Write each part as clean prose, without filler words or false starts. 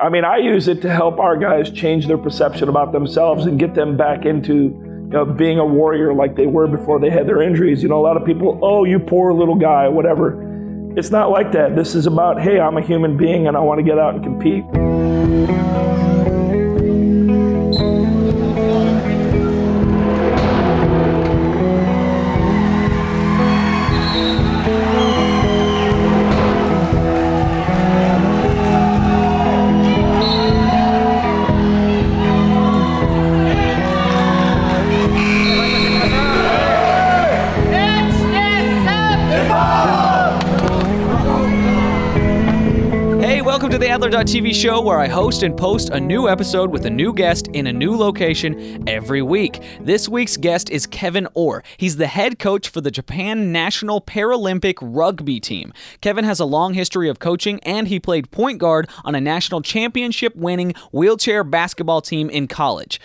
I mean, I use it to help our guys change their perception about themselves and get them back into being a warrior like they were before they had their injuries. You know, a lot of people, oh, you poor little guy, whatever. It's not like that. This is about, hey, I'm a human being and I want to get out and compete. Adler.TV show, where I host and post a new episode with a new guest in a new location every week. This week's guest is Kevin Orr. He's the head coach for the Japan National Paralympic Rugby Team. Kevin has a long history of coaching, and he played point guard on a national championship-winning wheelchair basketball team in college.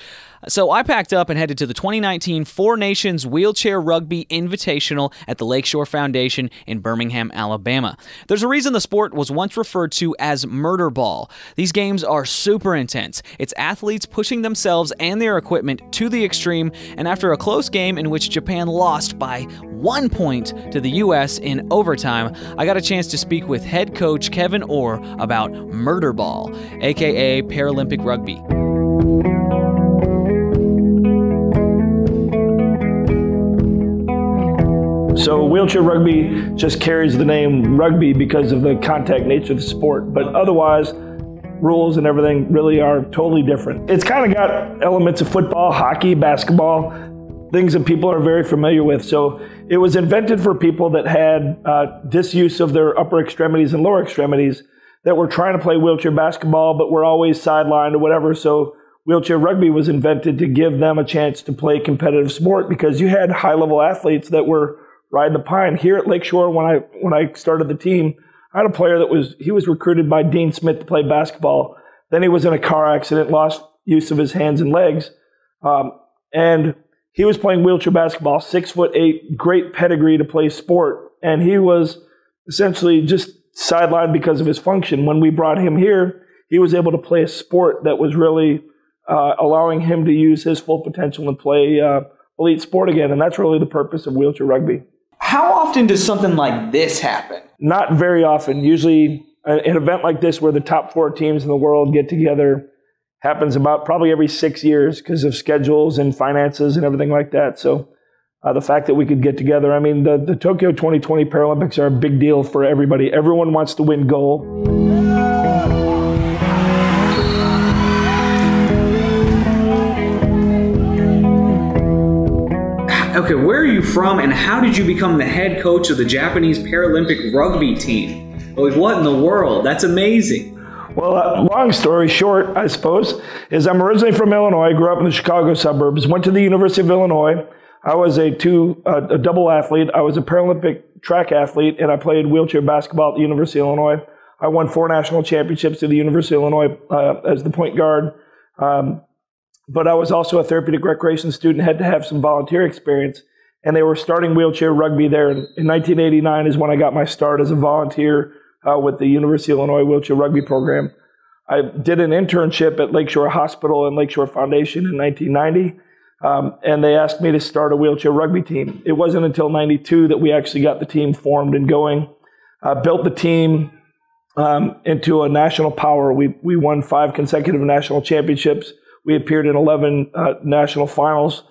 So I packed up and headed to the 2019 Four Nations Wheelchair Rugby Invitational at the Lakeshore Foundation in Birmingham, Alabama. There's a reason the sport was once referred to as Murderball. These games are super intense. It's athletes pushing themselves and their equipment to the extreme, and after a close game in which Japan lost by 1 point to the U.S. in overtime, I got a chance to speak with head coach Kevin Orr about Murderball, aka Paralympic Rugby. So wheelchair rugby just carries the name rugby because of the contact nature of the sport, but otherwise rules and everything really are totally different. It's kind of got elements of football, hockey, basketball, things that people are very familiar with. So it was invented for people that had disuse of their upper extremities and lower extremities that were trying to play wheelchair basketball but were always sidelined or whatever. So wheelchair rugby was invented to give them a chance to play competitive sport, because you had high-level athletes that were riding the pine. Here at Lakeshore, when I started the team, I had a player that was recruited by Dean Smith to play basketball. Then he was in a car accident, lost use of his hands and legs, and he was playing wheelchair basketball. 6'8", great pedigree to play sport, and he was essentially just sidelined because of his function. When we brought him here, he was able to play a sport that was really allowing him to use his full potential and play elite sport again, and that's really the purpose of wheelchair rugby. How often does something like this happen? Not very often. Usually an event like this where the top 4 teams in the world get together happens about probably every 6 years because of schedules and finances and everything like that. So the fact that we could get together, I mean, the Tokyo 2020 Paralympics are a big deal for everybody. Everyone wants to win gold. Okay, where are you from, and how did you become the head coach of the Japanese Paralympic Rugby Team? Like, what in the world? That's amazing. Well, long story short, I suppose, is I'm originally from Illinois. Grew up in the Chicago suburbs. Went to the University of Illinois. I was a double athlete. I was a Paralympic track athlete, and I played wheelchair basketball at the University of Illinois. I won 4 national championships at the University of Illinois as the point guard. But I was also a therapeutic recreation student, had to have some volunteer experience, and they were starting wheelchair rugby there. In 1989 is when I got my start as a volunteer with the University of Illinois Wheelchair Rugby Program. I did an internship at Lakeshore Hospital and Lakeshore Foundation in 1990, and they asked me to start a wheelchair rugby team. It wasn't until 92 that we actually got the team formed and going. I built the team into a national power. We won 5 consecutive national championships. We appeared in 11 national finals.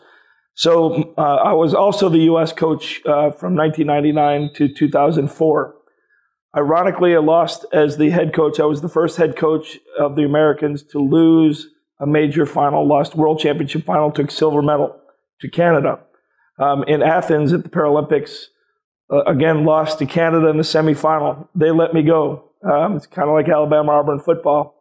So I was also the U.S. coach from 1999 to 2004. Ironically, I lost as the head coach. I was the first head coach of the Americans to lose a major final, lost world championship final, took silver medal to Canada. In Athens at the Paralympics, again, lost to Canada in the semifinal. They let me go. It's kind of like Alabama-Auburn football.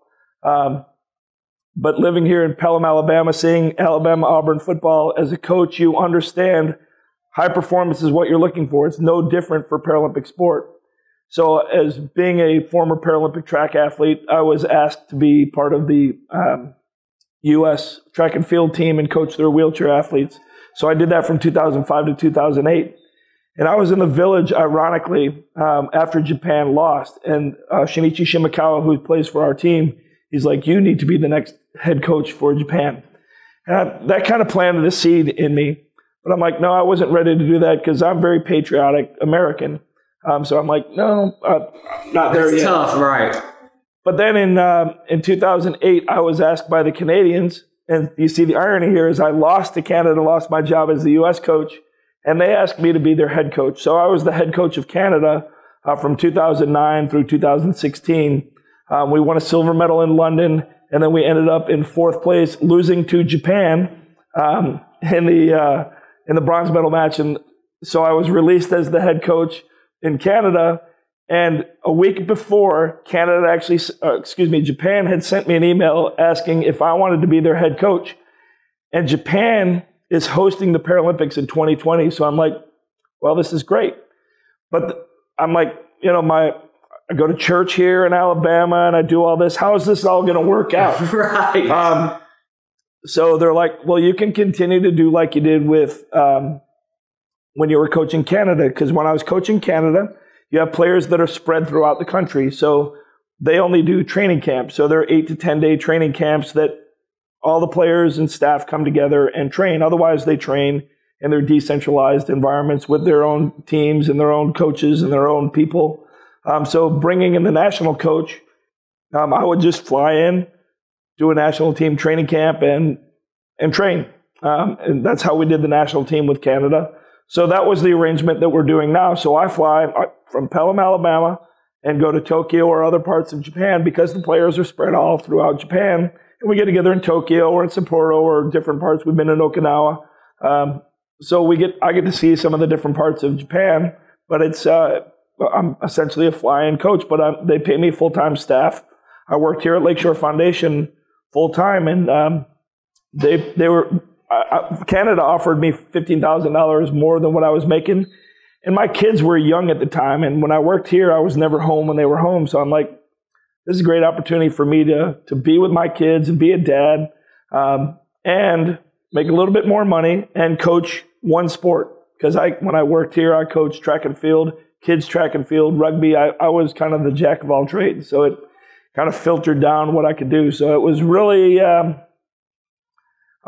But living here in Pelham, Alabama, seeing Alabama-Auburn football, as a coach, you understand high performance is what you're looking for. It's no different for Paralympic sport. So as being a former Paralympic track athlete, I was asked to be part of the U.S. track and field team and coach their wheelchair athletes. So I did that from 2005 to 2008. And I was in the village, ironically, after Japan lost. And Shinichi Shimakawa, who plays for our team, He's like, you need to be the next head coach for Japan. And that kind of planted a seed in me. But I'm like, no, I wasn't ready to do that because I'm very patriotic American. So I'm like, no, not there yet. It's tough, right. But then in 2008, I was asked by the Canadians, and you see the irony here is I lost to Canada, lost my job as the U.S. coach, and they asked me to be their head coach. So I was the head coach of Canada from 2009 through 2016. We won a silver medal in London, and then we ended up in fourth place, losing to Japan in the bronze medal match. And so I was released as the head coach in Canada. And a week before, Canada actually, Japan had sent me an email asking if I wanted to be their head coach. And Japan is hosting the Paralympics in 2020. So I'm like, well, this is great. But I'm like, you know, I go to church here in Alabama and I do all this. How is this all going to work out? Right. So they're like, well, you can continue to do like you did with when you were coaching Canada. Because when I was coaching Canada, you have players that are spread throughout the country. So they only do training camps. So they're 8 to 10 day training camps that all the players and staff come together and train. Otherwise, they train in their decentralized environments with their own teams and their own coaches and their own people. So bringing in the national coach, I would just fly in, do a national team training camp and train. And that's how we did the national team with Canada. So that was the arrangement that we're doing now. So I fly from Pelham, Alabama, and go to Tokyo or other parts of Japan because the players are spread all throughout Japan. And we get together in Tokyo or in Sapporo or different parts. We've been in Okinawa. So I get to see some of the different parts of Japan. But it's I'm essentially a fly-in coach, but they pay me full-time staff. I worked here at Lakeshore Foundation full-time, and Canada offered me $15,000 more than what I was making. And my kids were young at the time. And when I worked here, I was never home when they were home. So I'm like, this is a great opportunity for me to be with my kids and be a dad and make a little bit more money and coach one sport. Because when I worked here, I coached track and field, kids track and field, rugby. I was kind of the jack of all trades. So it kind of filtered down what I could do. So it was really... I'm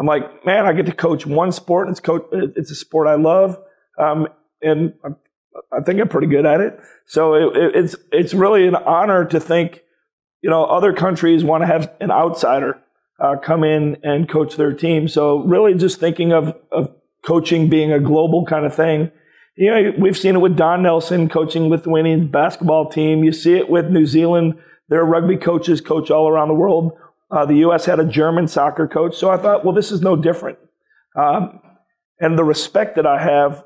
like, man, I get to coach one sport, and it's a sport I love, and I think I'm pretty good at it. So it's really an honor to think, you know, other countries want to have an outsider come in and coach their team. So really just thinking of coaching being a global kind of thing. You know, we've seen it with Don Nelson coaching Lithuanian basketball team. You see it with New Zealand. Their rugby coaches coach all around the world. The U.S. had a German soccer coach. So I thought, well, this is no different. And the respect that I have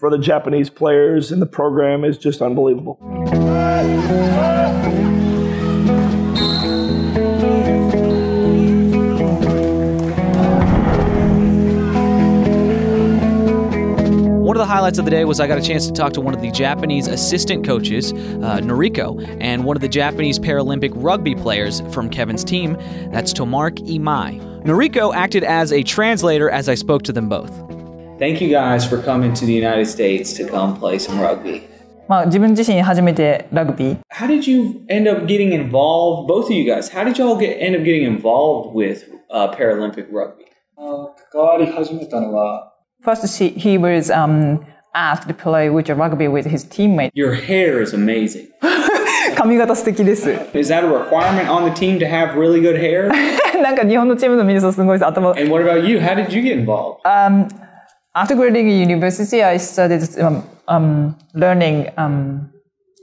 for the Japanese players in the program is just unbelievable. One of the highlights of the day was I got a chance to talk to one of the Japanese assistant coaches, Noriko, and one of the Japanese Paralympic rugby players from Kevin's team. That's Tomark Imai. Noriko acted as a translator as I spoke to them both. Thank you guys for coming to the United States to come play some rugby. How did you end up getting involved, both of you guys? How did y'all end up getting involved with Paralympic rugby? First, he was asked to play wheelchair rugby with his teammate. Your hair is amazing. Is that a requirement on the team to have really good hair? And what about you? How did you get involved? After graduating university, I started learning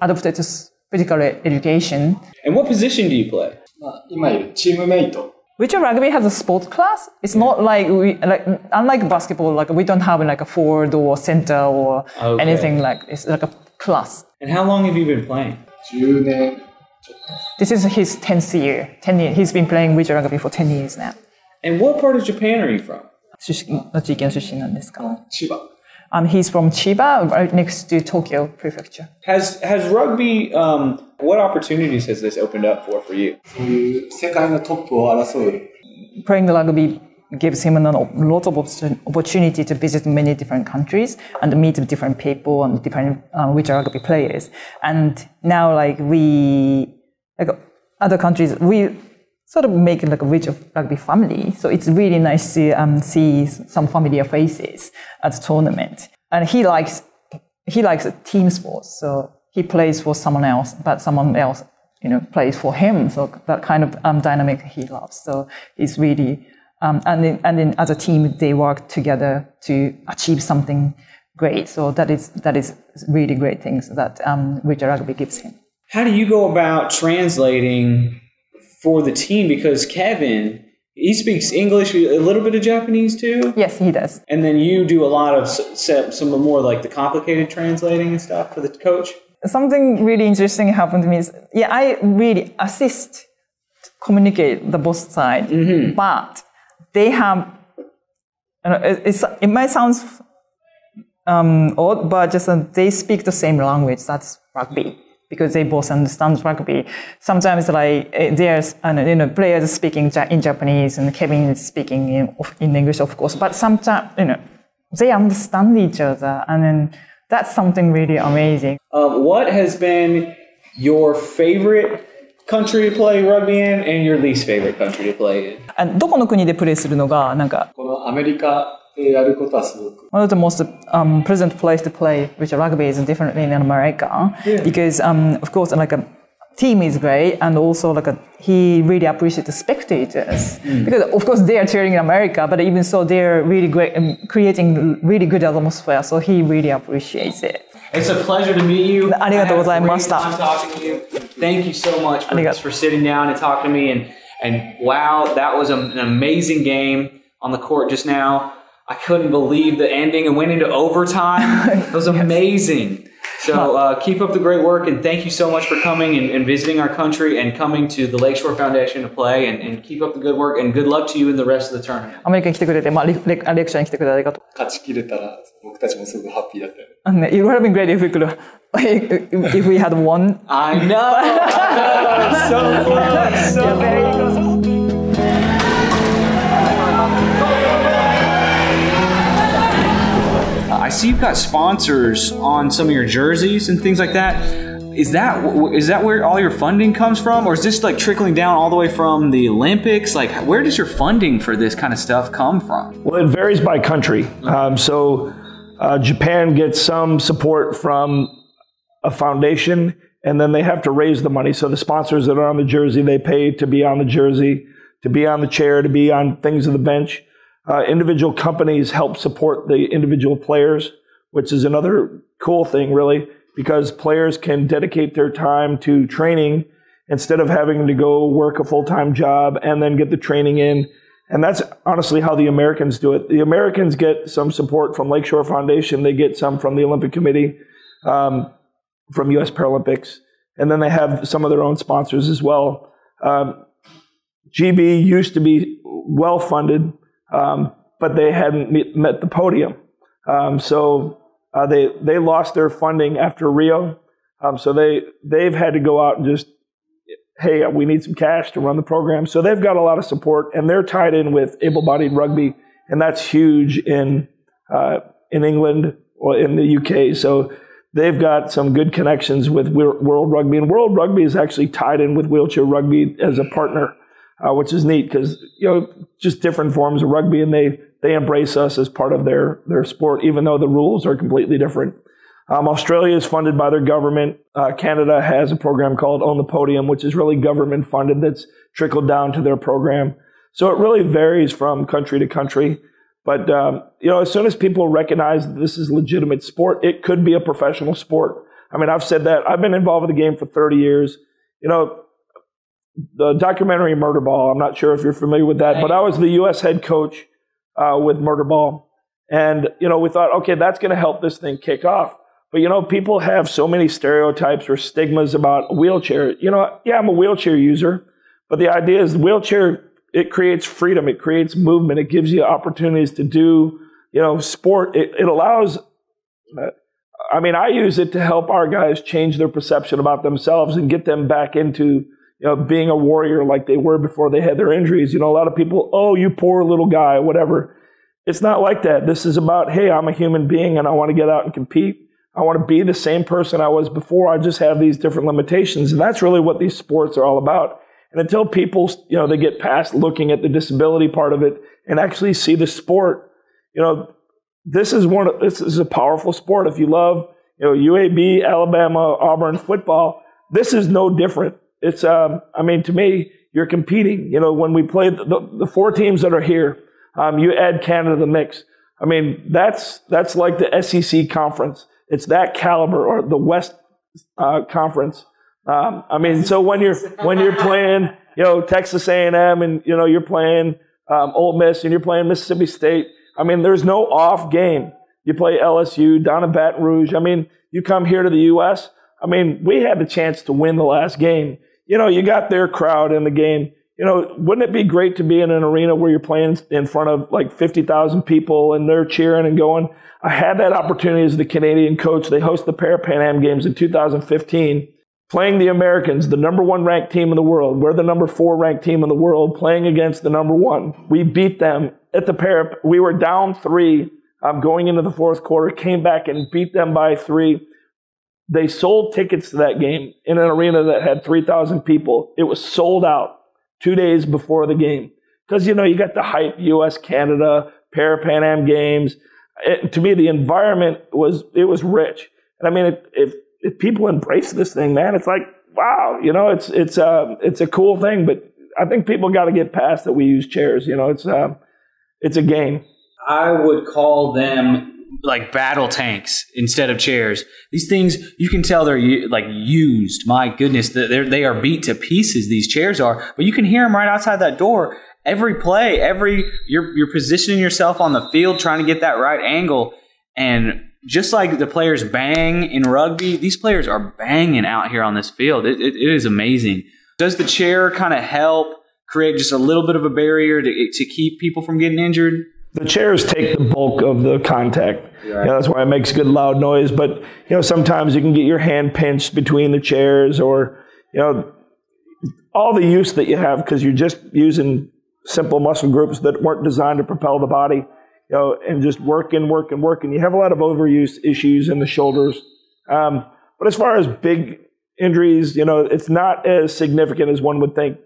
adapted physical education. And what position do you play? Teammate. Wheelchair rugby has a sports class. It's not like unlike basketball, like we don't have like a forward or center or anything like it's like a class. And how long have you been playing? This is his 10th year. 10 years. He's been playing wheelchair rugby for 10 years now. And what part of Japan are you from? Chiba. He's from Chiba, right next to Tokyo Prefecture. Has rugby, what opportunities has this opened up for you? Playing the rugby gives him a lot of opportunity to visit many different countries and meet different people and different wheelchair rugby players. And now, like other countries, we sort of make like a rich of rugby family. So it's really nice to see some familiar faces at the tournament. And he likes team sports, so he plays for someone else, but someone else, you know, plays for him. So that kind of dynamic he loves. So it's really and then as a team they work together to achieve something great. So that is really great things that wheelchair rugby gives him. How do you go about translating for the team? Because Kevin, he speaks English, a little bit of Japanese too? Yes, he does. And then you do a lot of some of more like the complicated translating and stuff for the coach? Something really interesting happened to me is, yeah, I really assist communicate the both side, mm-hmm. but they have, you know, it might sound odd, but just they speak the same language, that's rugby. Because they both understand rugby. Sometimes, like, there's, you know, players speaking in Japanese and Kevin is speaking in English, of course. But sometimes, you know, they understand each other. And then that's something really amazing. What has been your favorite country to play rugby in and your least favorite country to play in? And どこの国でプレーするのがなんかこのアメリカ One of the most pleasant place to play with rugby is definitely in America, yeah. Because of course like a team is great, and also like he really appreciates the spectators, mm. because of course they are cheering in America, but even so they're really great creating really good atmosphere, so he really appreciates it. It's a pleasure to meet you. I had a great time talking to you. Thank you so much for sitting down and talking to me, and wow, that was an amazing game on the court just now. I couldn't believe the ending and went into overtime. It was amazing. So keep up the great work, and thank you so much for coming and visiting our country and coming to the Lakeshore Foundation to play, and keep up the good work, and good luck to you in the rest of the tournament. アメリカに来てくれて、まあレクションに来てくれてありがとう。勝ち切れたら僕たちもすごくハッピーだったよね。あのね、it would have been great if we could if we had won. I know. So close. So very close. I see you've got sponsors on some of your jerseys and things like that. Is that where all your funding comes from, or is this like trickling down all the way from the Olympics? Like, where does your funding for this kind of stuff come from? Well, it varies by country. So Japan gets some support from a foundation, and then they have to raise the money. So the sponsors that are on the jersey, they pay to be on the jersey, to be on the chair, to be on things of the bench. Individual companies help support the individual players, which is another cool thing, really, because players can dedicate their time to training instead of having to go work a full-time job and then get the training in. And that's honestly how the Americans do it. The Americans get some support from Lakeshore Foundation. They get some from the Olympic Committee, from U.S. Paralympics. And then they have some of their own sponsors as well. GB used to be well-funded. But they hadn't met the podium. So they lost their funding after Rio. So they've had to go out and just, hey, we need some cash to run the program. So they've got a lot of support, and they're tied in with able-bodied rugby, and that's huge in England or in the UK. So they've got some good connections with World Rugby, and World Rugby is actually tied in with wheelchair rugby as a partner. Which is neat because, you know, just different forms of rugby, and they embrace us as part of their sport, even though the rules are completely different. Australia is funded by their government. Canada has a program called On the Podium, which is really government funded, that's trickled down to their program. So it really varies from country to country. But, you know, as soon as people recognize that this is legitimate sport, it could be a professional sport. I mean, I've said that. I've been involved with the game for 30 years. You know, the documentary Murderball, I'm not sure if you're familiar with that, but I was the U.S. head coach with Murderball. And, you know, we thought, okay, that's going to help this thing kick off. But, you know, people have so many stereotypes or stigmas about a wheelchair. You know, yeah, I'm a wheelchair user, but the idea is the wheelchair, it creates freedom. It creates movement. It gives you opportunities to do, you know, sport. It allows, I mean, I use it to help our guys change their perception about themselves and get them back into, you know, being a warrior like they were before they had their injuries. You know, a lot of people, oh, you poor little guy, whatever. It's not like that. This is about, hey, I'm a human being and I want to get out and compete. I want to be the same person I was before. I just have these different limitations. And that's really what these sports are all about. And until people, they get past looking at the disability part of it and actually see the sport, this is a powerful sport. If you love, UAB, Alabama, Auburn football, this is no different. It's, to me, you're competing. When we play the four teams that are here, you add Canada to the mix. That's like the SEC conference. It's that caliber, or the West conference. So when you're playing, Texas A&M, and you're playing Ole Miss, and you're playing Mississippi State. There's no off game. You play LSU down in Baton Rouge. You come here to the U.S. We had the chance to win the last game. You got their crowd in the game. Wouldn't it be great to be in an arena where you're playing in front of like 50,000 people and they're cheering and going? I had that opportunity as the Canadian coach. They host the Pan Am Games in 2015, playing the Americans, the number 1 ranked team in the world. We're the number 4 ranked team in the world, playing against the number 1. We beat them at the We were down 3 going into the fourth quarter, came back and beat them by 3. They sold tickets to that game in an arena that had 3,000 people. It was sold out 2 days before the game. Because, you got the hype, U.S., Canada, Pan Am Games. To me, the environment was rich. And if people embrace this thing, man, it's like, wow, it's a cool thing. But I think people got to get past that we use chairs. It's a game. I would call them like battle tanks instead of chairs. These things, you can tell they're like used. My goodness, they are beat to pieces, these chairs are. But you can hear them right outside that door. Every play, you're positioning yourself on the field, trying to get that right angle. And just like the players bang in rugby, these players are banging out here on this field. It is amazing. Does the chair kind of help create just a little bit of a barrier to keep people from getting injured? The chairs take the bulk of the contact. Yeah. That's why it makes good loud noise. But, sometimes you can get your hand pinched between the chairs, or, all the use that you have, because you're just using simple muscle groups that weren't designed to propel the body, and just working. You have a lot of overuse issues in the shoulders. But as far as big injuries, it's not as significant as one would think.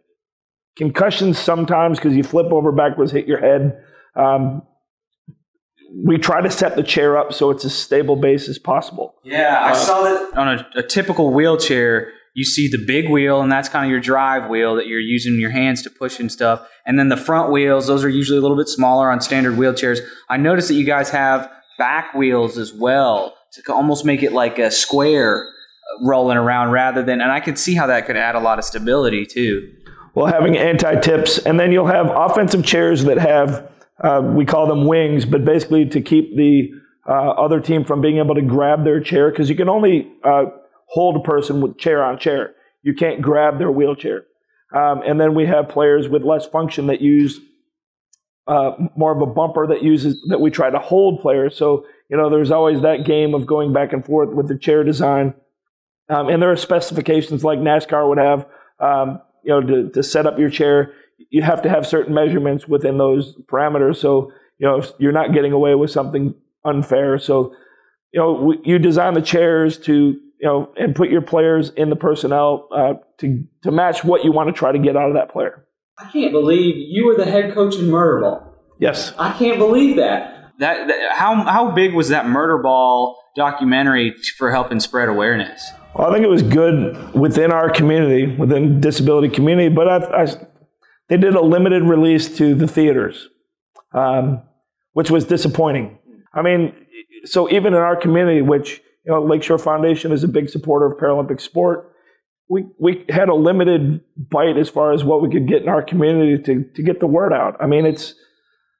Concussions sometimes, because you flip over backwards, hit your head. We try to set the chair up so it's as stable base as possible. Yeah, I saw that on a typical wheelchair. You see the big wheel, and that's kind of your drive wheel that you're using your hands to push and stuff. And then the front wheels, those are usually a little bit smaller on standard wheelchairs. I noticed that you guys have back wheels as well to almost make it like a square rolling around rather than – and I could see how that could add a lot of stability too. Well, having anti-tips, and then you'll have offensive chairs that have – we call them wings, but basically to keep the other team from being able to grab their chair, because you can only hold a person with chair on chair. You can't grab their wheelchair. And then we have players with less function that use more of a bumper that we try to hold players. So, there's always that game of going back and forth with the chair design. And there are specifications like NASCAR would have, to set up your chair. You have to have certain measurements within those parameters, so you're not getting away with something unfair. So, you design the chairs to and put your players in the personnel to match what you want to try to get out of that player. I can't believe you were the head coach in Murderball. Yes, I can't believe that. How big was that Murderball documentary for helping spread awareness? Well, I think it was good within our community, within disability community, but they did a limited release to the theaters, which was disappointing. So even in our community, which, Lakeshore Foundation is a big supporter of Paralympic sport, we had a limited bite as far as what we could get in our community to get the word out.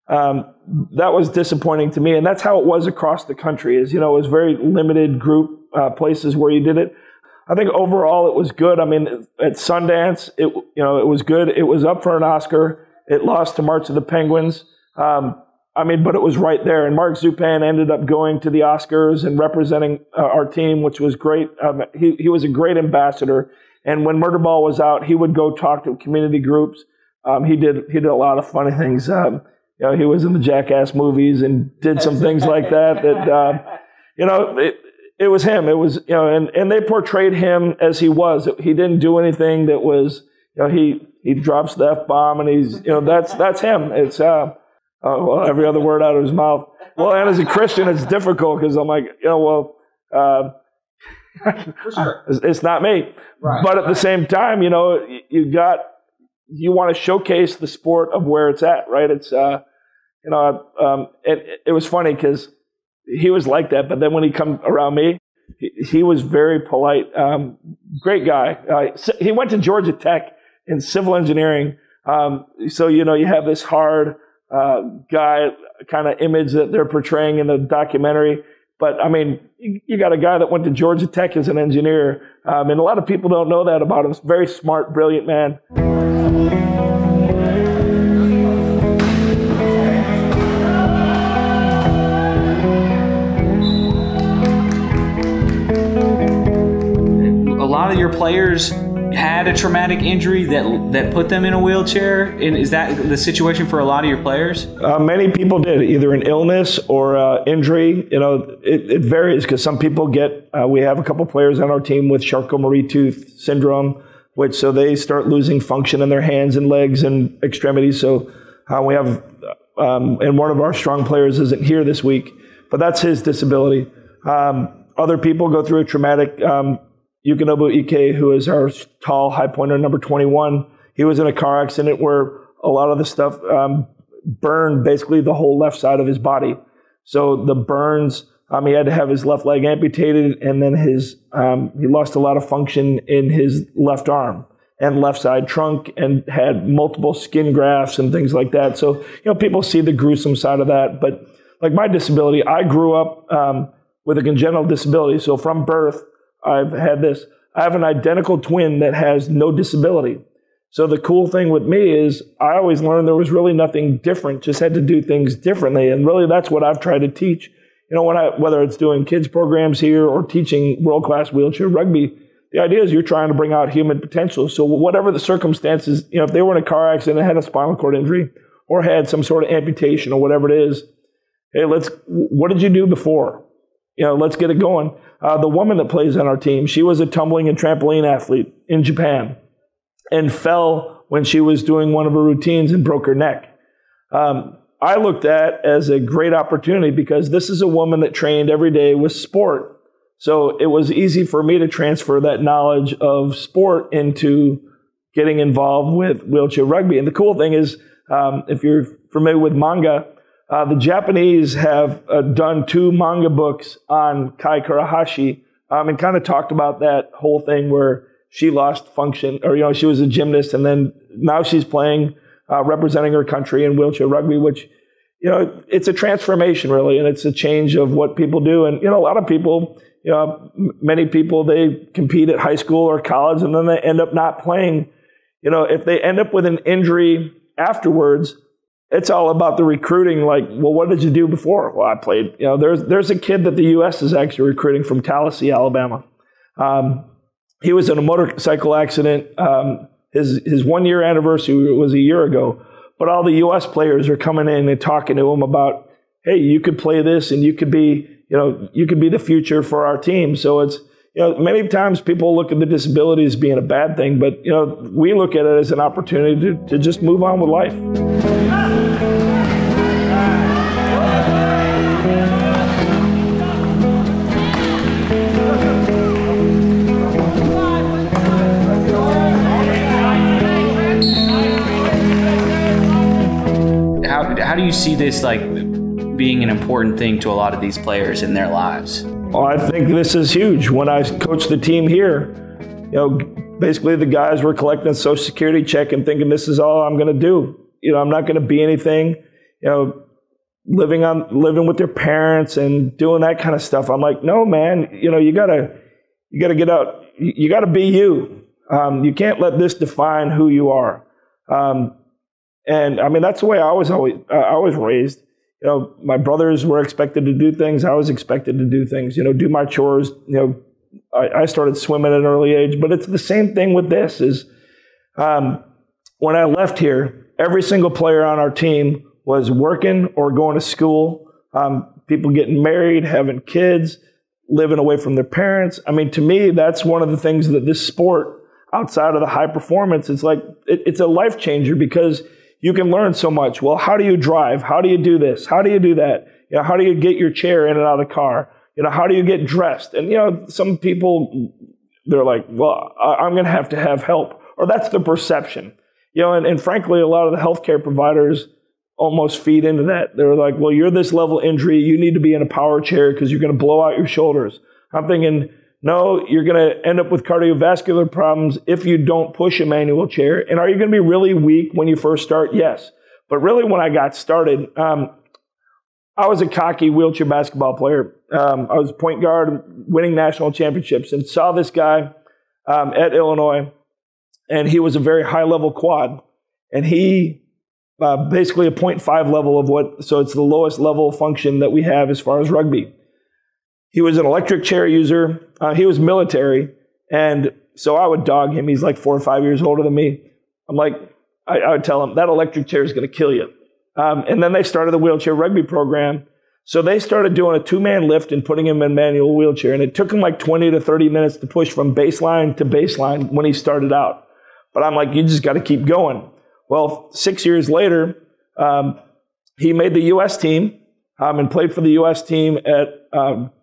That was disappointing to me, and that's how it was across the country. It was very limited group places where you did it. I think overall it was good. At Sundance, it was good. It was up for an Oscar. It lost to March of the Penguins. But it was right there. And Mark Zupan ended up going to the Oscars and representing our team, which was great. He was a great ambassador. And when Murderball was out, he would go talk to community groups. He did a lot of funny things. He was in the Jackass movies and did some things like that. It was him. It was, and they portrayed him as he was. He didn't do anything that was, you know, he drops the F-bomb, and he's, you know, that's him. It's well, every other word out of his mouth. Well, and as a Christian, it's difficult because I'm like, you know, well, for sure. It's not me. Right, but at the same time, you know, you want to showcase the sport of where it's at, right? It's, you know, it was funny because he was like that, but then when he come around me, he was very polite, great guy. He went to Georgia Tech in civil engineering. So, you know, you have this hard guy kind of image that they're portraying in the documentary. But, I mean, you got a guy that went to Georgia Tech as an engineer, and a lot of people don't know that about him. Very smart, brilliant man. A lot of your players had a traumatic injury that put them in a wheelchair, and is that the situation for a lot of your players? Many people did, either an illness or injury. You know, it varies because some people get. We have a couple players on our team with Charcot-Marie-Tooth syndrome, which so they start losing function in their hands and legs and extremities. So we have, and one of our strong players isn't here this week, but that's his disability. Other people go through a traumatic. Yukinobu Ike, who is our tall high pointer, number 21, he was in a car accident where a lot of the stuff burned basically the whole left side of his body. So the burns, he had to have his left leg amputated, and then his he lost a lot of function in his left arm and left side trunk, and had multiple skin grafts and things like that. So, you know, people see the gruesome side of that. But like my disability, I grew up with a congenital disability. So from birth, I've had this. I have an identical twin that has no disability. So the cool thing with me is I always learned there was really nothing different, just had to do things differently. And really that's what I've tried to teach. You know, whether it's doing kids programs here or teaching world-class wheelchair rugby, the idea is you're trying to bring out human potential. So whatever the circumstances, you know, if they were in a car accident and had a spinal cord injury or had some sort of amputation or whatever it is, hey, what did you do before? You know, let's get it going. The woman that plays on our team, she was a tumbling and trampoline athlete in Japan and fell when she was doing one of her routines and broke her neck. I looked at as a great opportunity because this is a woman that trained every day with sport. So it was easy for me to transfer that knowledge of sport into getting involved with wheelchair rugby. And the cool thing is, if you're familiar with manga, the Japanese have done 2 manga books on Kai Kurahashi, and kind of talked about that whole thing where she lost function, or, you know, she was a gymnast and then now she's playing, representing her country in wheelchair rugby, which, you know, it's a transformation really, and it's a change of what people do. And, you know, a lot of people, you know, many people, they compete at high school or college and then they end up not playing. You know, if they end up with an injury afterwards, it's all about the recruiting. Like, well, what did you do before? Well, I played. You know, there's a kid that the U.S. is actually recruiting from Tallahassee, Alabama. He was in a motorcycle accident. His 1-year anniversary was a year ago. But all the U.S. players are coming in and talking to him about, hey, you could play this, and you could be, you know, you could be the future for our team. So it's, you know, many times people look at the disability as being a bad thing, but, you know, we look at it as an opportunity to just move on with life. How do you see this, like, being an important thing to a lot of these players in their lives? Well, I think this is huge. When I coached the team here, you know, basically the guys were collecting a Social Security check and thinking this is all I'm going to do. You know, I'm not going to be anything. You know, living with their parents and doing that kind of stuff. I'm like, no, man. You know, you gotta get out. You gotta be you. You can't let this define who you are. And I mean, that's the way I was raised. You know, my brothers were expected to do things. I was expected to do things, you know, do my chores. You know, I started swimming at an early age, but it's the same thing with this is, when I left here, every single player on our team was working or going to school. People getting married, having kids, living away from their parents. I mean, to me, that's one of the things that this sport, outside of the high performance, it's like it's a life changer because you can learn so much. Well, how do you drive? How do you do this? How do you do that? You know, how do you get your chair in and out of the car? You know, how do you get dressed? And, you know, some people, they're like, well, I'm going to have help. Or that's the perception. You know, and frankly, a lot of the healthcare providers almost feed into that. They're like, well, you're this level injury. You need to be in a power chair because you're going to blow out your shoulders. I'm thinking, no, you're going to end up with cardiovascular problems if you don't push a manual chair. And are you going to be really weak when you first start? Yes. But really, when I got started, I was a cocky wheelchair basketball player. I was point guard, winning national championships, and saw this guy at Illinois, and he was a very high-level quad. And he basically a 0.5 level of what, so it's the lowest level function that we have as far as rugby. He was an electric chair user. He was military, and so I would dog him. He's like 4 or 5 years older than me. I'm like, I would tell him, that electric chair is going to kill you. And then they started the wheelchair rugby program. So they started doing a two-man lift and putting him in manual wheelchair. And it took him like 20 to 30 minutes to push from baseline to baseline when he started out. But I'm like, you just got to keep going. Well, 6 years later, he made the U.S. team and played for the U.S. team at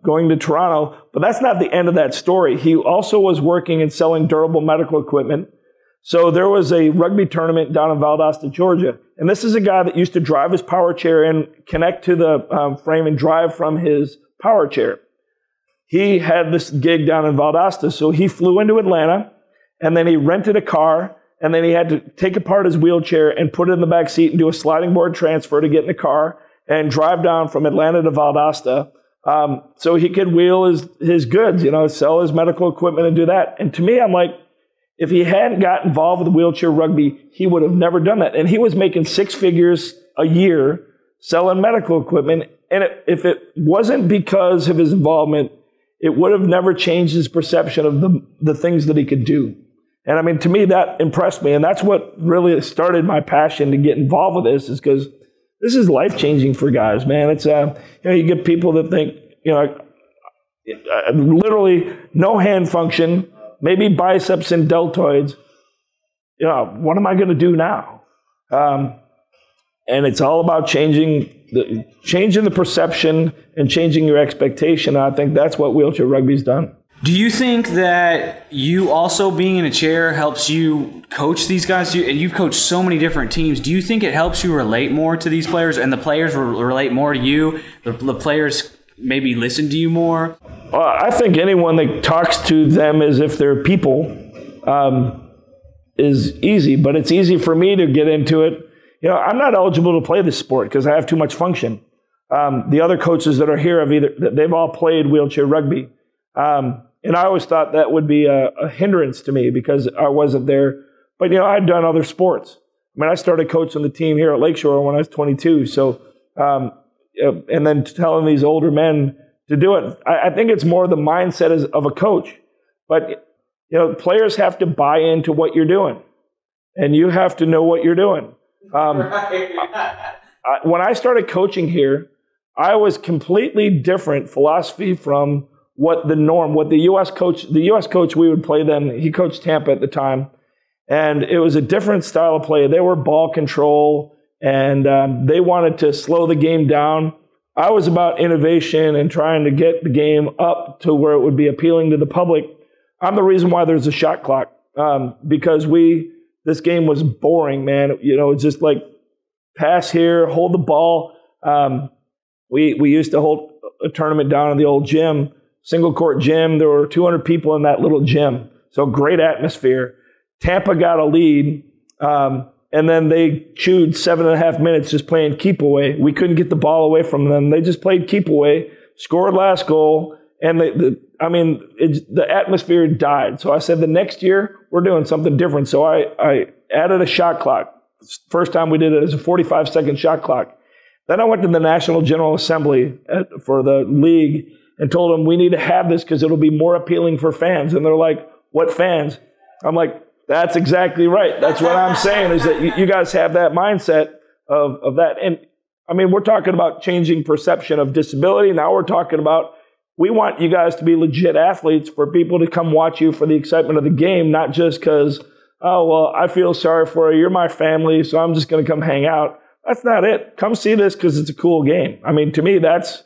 going to Toronto. But that's not the end of that story. He also was working and selling durable medical equipment. So there was a rugby tournament down in Valdosta, Georgia. And this is a guy that used to drive his power chair in, connect to the frame and drive from his power chair. He had this gig down in Valdosta, so he flew into Atlanta, and then he rented a car, and then he had to take apart his wheelchair and put it in the back seat and do a sliding board transfer to get in the car and drive down from Atlanta to Valdosta so he could wheel his goods, you know, sell his medical equipment and do that. And to me, I'm like, if he hadn't got involved with wheelchair rugby, he would have never done that. And he was making six figures a year selling medical equipment. And if it wasn't because of his involvement, it would have never changed his perception of the things that he could do. And I mean, to me, that impressed me. And that's what really started my passion to get involved with this, is because this is life-changing for guys, man. It's, you know, you get people that think, you know, literally no hand function, maybe biceps and deltoids. You know, what am I going to do now? And it's all about changing the perception and changing your expectation. And I think that's what wheelchair rugby's done. Do you think that you also being in a chair helps you coach these guys? You've coached so many different teams. Do you think it helps you relate more to these players, and the players relate more to you? The players maybe listen to you more? I think anyone that talks to them as if they're people is easy, but it's easy for me to get into it. You know, I'm not eligible to play this sport because I have too much function. The other coaches that are here have either, they've all played wheelchair rugby. And I always thought that would be a hindrance to me because I wasn't there. But, you know, I'd done other sports. I mean, I started coaching the team here at Lakeshore when I was 22. So, and then telling these older men to do it. I think it's more the mindset of a coach. But, you know, players have to buy into what you're doing. And you have to know what you're doing. When I started coaching here, I was completely different philosophy from what the norm, what the U.S. coach, we would play them. He coached Tampa at the time. And it was a different style of play. They were ball control. And they wanted to slow the game down. I was about innovation and trying to get the game up to where it would be appealing to the public. I'm the reason why there's a shot clock, because this game was boring, man. You know, it's just like pass here, hold the ball. We used to hold a tournament down in the old gym, single court gym. There were 200 people in that little gym, so great atmosphere. Tampa got a lead. And then they chewed 7.5 minutes just playing keep away. We couldn't get the ball away from them. They just played keep away, scored last goal, and the atmosphere died. So I said, the next year we're doing something different. So I added a shot clock. First time we did it as a 45-second shot clock. Then I went to the National General Assembly for the league and told them we need to have this because it'll be more appealing for fans. And they're like, what fans? I'm like, that's exactly right. That's what I'm saying, is that you guys have that mindset of that. And, I mean, we're talking about changing perception of disability. Now we're talking about we want you guys to be legit athletes for people to come watch you for the excitement of the game, not just because, oh, well, I feel sorry for you. You're my family, so I'm just going to come hang out. That's not it. Come see this because it's a cool game. I mean, to me, that's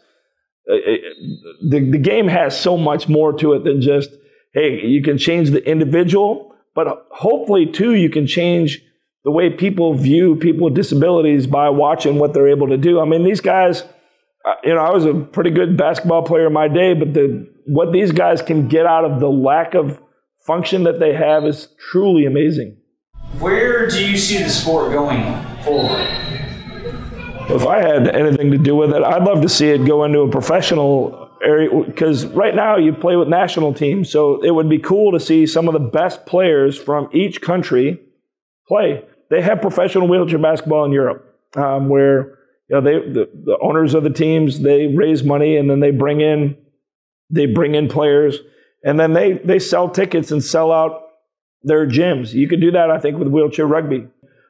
the game has so much more to it than just, hey, you can change the individual, but hopefully, too, you can change the way people view people with disabilities by watching what they're able to do. I mean, these guys, you know, I was a pretty good basketball player in my day, but what these guys can get out of the lack of function that they have is truly amazing. Where do you see the sport going forward? If I had anything to do with it, I'd love to see it go into a professional area, because right now you play with national teams, so it would be cool to see some of the best players from each country play. They have professional wheelchair basketball in Europe, where you know the owners of the teams, they raise money and then they bring in players, and then they sell tickets and sell out their gyms. You could do that, I think, with wheelchair rugby.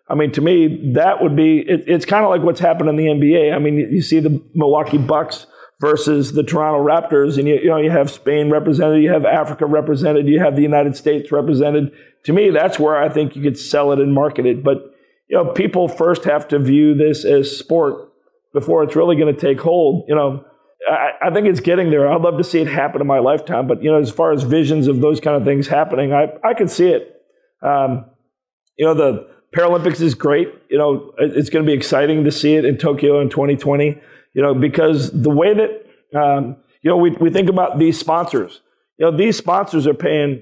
I mean, to me, that would be it's kind of like what's happened in the NBA. I mean, you see the Milwaukee Bucks versus the Toronto Raptors, and you know you have Spain represented, you have Africa represented, you have the United States represented. To me, that's where I think you could sell it and market it. But you know, people first have to view this as sport before it's really going to take hold. You know, I think it's getting there. I'd love to see it happen in my lifetime. But you know, as far as visions of those kind of things happening, I can see it. You know, the Paralympics is great. You know, it's going to be exciting to see it in Tokyo in 2020. You know, because the way that you know we think about these sponsors. You know, these sponsors are paying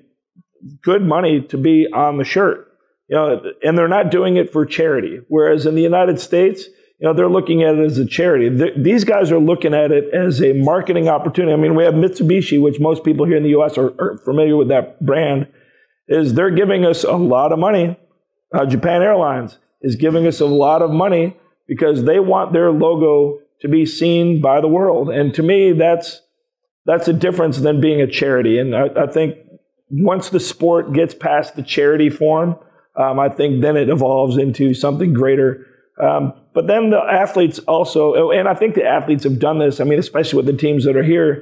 good money to be on the shirt. You know, and they're not doing it for charity. Whereas in the United States, you know, they're looking at it as a charity. These guys are looking at it as a marketing opportunity. I mean, we have Mitsubishi, which most people here in the U.S. are familiar with that brand. Is they're giving us a lot of money. Japan Airlines is giving us a lot of money because they want their logo to be seen by the world. And to me, that's a difference than being a charity. And I think once the sport gets past the charity form, I think then it evolves into something greater. But then the athletes also, and I think the athletes have done this, I mean, especially with the teams that are here,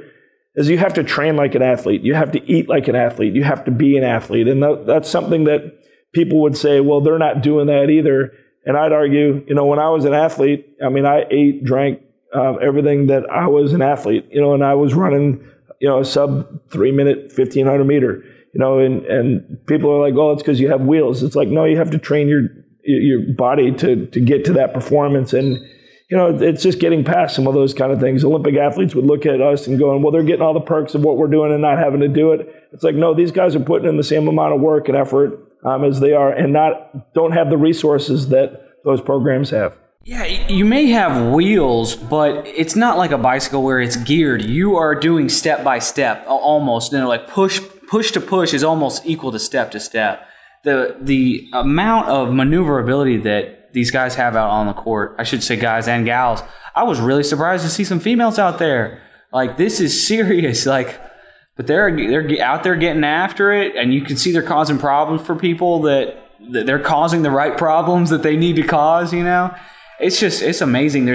is you have to train like an athlete. You have to eat like an athlete. You have to be an athlete. And that's something that people would say, well, they're not doing that either. And I'd argue, you know, when I was an athlete, I mean, I ate, drank everything that I was an athlete, you know, and I was running, you know, a sub-3-minute 1,500 meter. You know, and people are like, oh, it's because you have wheels. It's like, no, you have to train your body to get to that performance. And, you know, it's just getting past some of those kind of things. Olympic athletes would look at us and going, well, they're getting all the perks of what we're doing and not having to do it. It's like, no, these guys are putting in the same amount of work and effort as they are and don't have the resources that those programs have. Yeah, you may have wheels, but it's not like a bicycle where it's geared. You are doing step by step almost. And they're like push to push is almost equal to step to step. The amount of maneuverability that these guys have out on the court, I should say guys and gals, I was really surprised to see some females out there. Like, this is serious. Like, but they're out there getting after it, and you can see they're causing problems for people that they're causing the right problems that they need to cause, you know? It's just, it's amazing.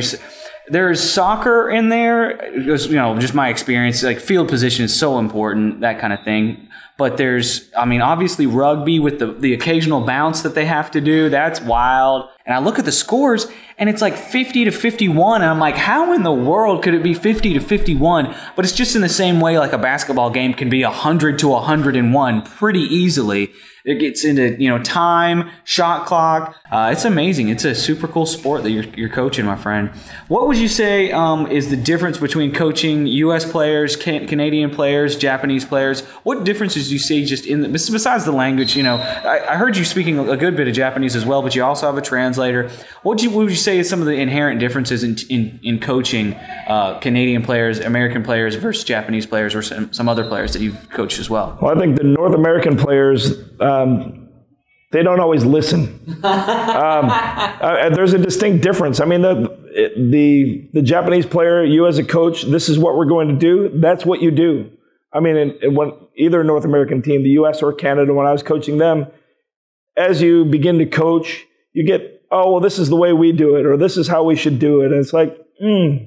There's soccer in there. You know, just my experience, like field position is so important, that kind of thing. But there's, I mean, obviously rugby with the occasional bounce that they have to do. That's wild. And I look at the scores and it's like 50 to 51. And I'm like, how in the world could it be 50 to 51? But it's just in the same way like a basketball game can be 100 to 101 pretty easily. It gets into, you know, time, shot clock. It's amazing. It's a super cool sport that you're coaching, my friend. What would you say is the difference between coaching U.S. players, Canadian players, Japanese players? What differences do you see just in the, besides the language? You know, I heard you speaking a good bit of Japanese as well, but you also have a translator. What would you say is some of the inherent differences in coaching Canadian players, American players versus Japanese players, or some other players that you've coached as well? Well, I think the North American players, they don't always listen. There's a distinct difference. I mean, the Japanese player, you as a coach, this is what we're going to do. That's what you do. I mean, when either North American team, the U.S. or Canada, when I was coaching them, as you begin to coach, you get, oh, well, this is the way we do it, or this is how we should do it. And it's like, you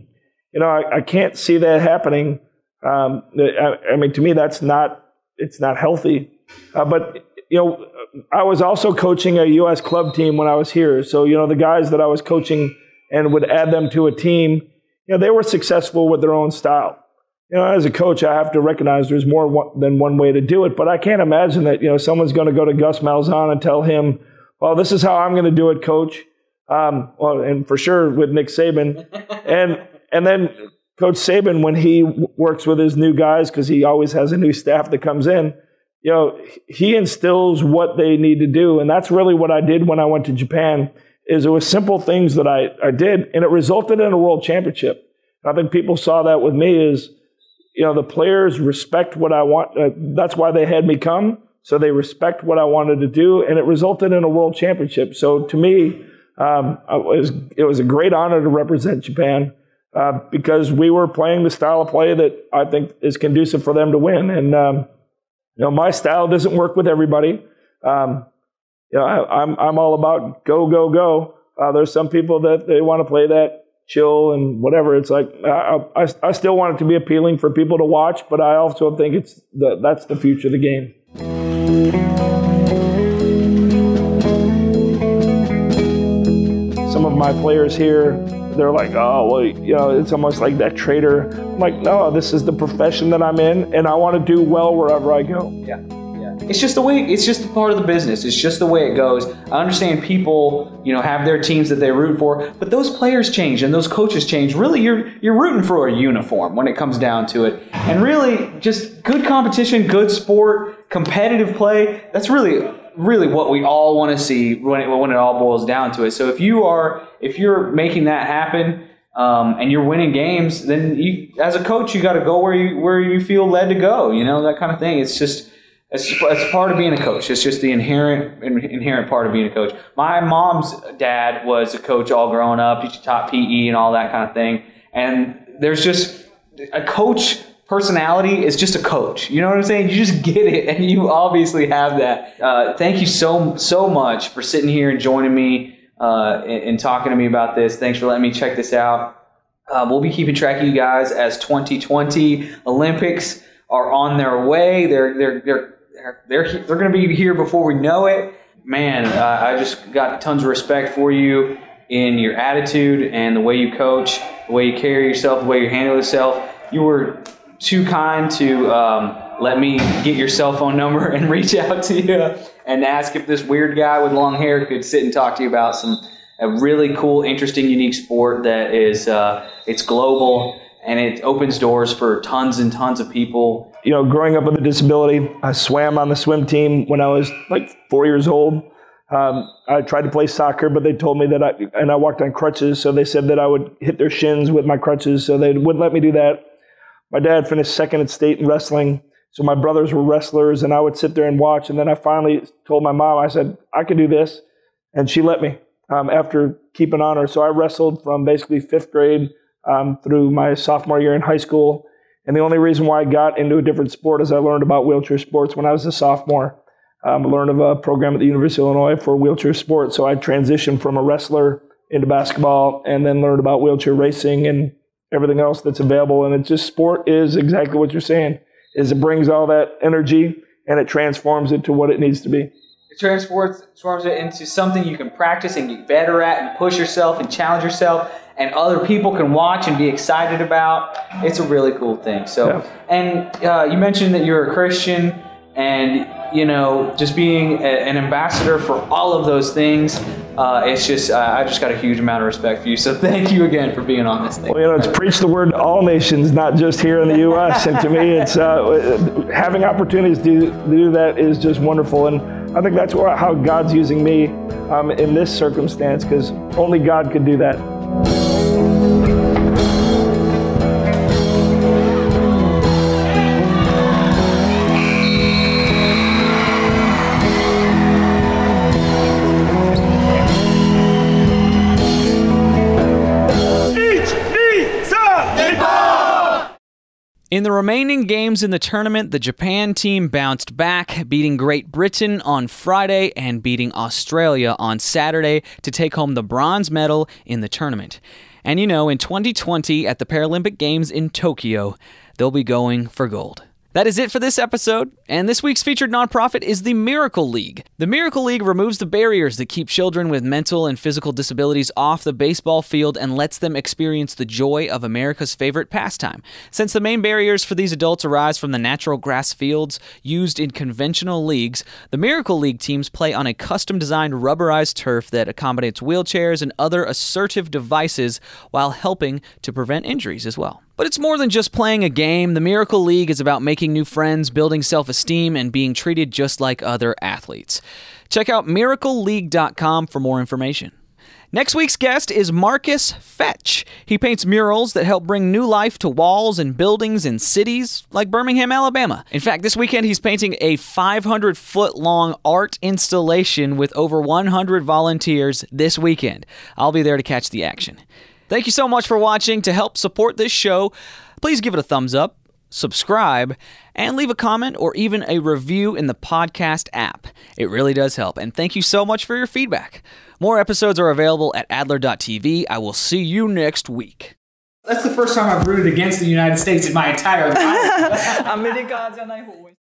know, I can't see that happening I mean, to me, that's not, it's not healthy. But, you know, I was also coaching a U.S. club team when I was here. So, you know, the guys that I was coaching and would add them to a team, you know, they were successful with their own style. You know, as a coach, I have to recognize there's more than one way to do it. But I can't imagine that, you know, someone's going to go to Gus Malzahn and tell him, well, this is how I'm going to do it, coach. Well, and for sure with Nick Saban. And then Coach Saban, when he works with his new guys, because he always has a new staff that comes in, you know, he instills what they need to do. And that's really what I did when I went to Japan, is it was simple things that I did, and it resulted in a world championship. And I think people saw that with me is, you know, the players respect what I want. That's why they had me come, so they respect what I wanted to do, and it resulted in a world championship. So to me, it was a great honor to represent Japan because we were playing the style of play that I think is conducive for them to win. And, you know, my style doesn't work with everybody. You know, I'm all about go, go, go. There's some people that they want to play that chill and whatever. It's like I still want it to be appealing for people to watch, but I also think that's the future of the game. Some of my players here, they're like, oh, well, you know, it's almost like that traitor. I'm like, no, this is the profession that I'm in, and I want to do well wherever I go. Yeah. It's just the way, it's just a part of the business. It's just the way it goes. I understand people, you know, have their teams that they root for, but those players change and those coaches change. Really, you're rooting for a uniform when it comes down to it. And really, just good competition, good sport, competitive play, that's really what we all want to see when it all boils down to it. So if you're making that happen, and you're winning games, then you, as a coach, you got to go where you feel led to go, you know, that kind of thing. It's just, it's part of being a coach. It's just the inherent part of being a coach. My mom's dad was a coach all growing up. He taught PE and all that kind of thing. And there's just a coach personality is just a coach. You know what I'm saying? You just get it, and you obviously have that. Thank you so much for sitting here and joining me and talking to me about this. Thanks for letting me check this out. We'll be keeping track of you guys as 2020 Olympics are on their way. They're going to be here before we know it. Man, I just got tons of respect for you in your attitude and the way you coach, the way you carry yourself, the way you handle yourself. You were too kind to let me get your cell phone number and reach out to you and ask if this weird guy with long hair could sit and talk to you about a really cool, interesting, unique sport that is it's global. And it opens doors for tons and tons of people. You know, growing up with a disability, I swam on the swim team when I was like 4 years old. I tried to play soccer, but they told me that I walked on crutches, so they said that I would hit their shins with my crutches, so they wouldn't let me do that. My dad finished second at state in wrestling, so my brothers were wrestlers, and I would sit there and watch. And then I finally told my mom, I said, I could do this, and she let me after keeping on her. So I wrestled from basically fifth grade through my sophomore year in high school. And the only reason why I got into a different sport is I learned about wheelchair sports when I was a sophomore. I learned of a program at the University of Illinois for wheelchair sports. So I transitioned from a wrestler into basketball and then learned about wheelchair racing and everything else that's available. And it's just, sport is exactly what you're saying, is it brings all that energy and it transforms it to what it needs to be. It transforms it into something you can practice and get better at and push yourself and challenge yourself, and other people can watch and be excited about. It's a really cool thing. So, yeah. And you mentioned that you're a Christian, and you know, just being an ambassador for all of those things, it's just I just got a huge amount of respect for you. So thank you again for being on this thing. Well, you know, it's preach the word to all nations, not just here in the U.S. And to me, it's having opportunities to do that is just wonderful. And I think that's how God's using me in this circumstance, because only God could do that. In the remaining games in the tournament, the Japan team bounced back, beating Great Britain on Friday and beating Australia on Saturday to take home the bronze medal in the tournament. And you know, in 2020 at the Paralympic Games in Tokyo, they'll be going for gold. That is it for this episode, and this week's featured nonprofit is the Miracle League. The Miracle League removes the barriers that keep children with mental and physical disabilities off the baseball field and lets them experience the joy of America's favorite pastime. Since the main barriers for these adults arise from the natural grass fields used in conventional leagues, the Miracle League teams play on a custom-designed rubberized turf that accommodates wheelchairs and other assertive devices while helping to prevent injuries as well. But it's more than just playing a game. The Miracle League is about making new friends, building self-esteem, and being treated just like other athletes. Check out miracleleague.com for more information. Next week's guest is Marcus Fetch. He paints murals that help bring new life to walls and buildings in cities like Birmingham, Alabama. In fact, this weekend he's painting a 500-foot-long art installation with over 100 volunteers this weekend. I'll be there to catch the action. Thank you so much for watching. To help support this show, please give it a thumbs up, subscribe, and leave a comment or even a review in the podcast app. It really does help, and thank you so much for your feedback. More episodes are available at Adler.TV. I will see you next week. That's the first time I've rooted against the United States in my entire life.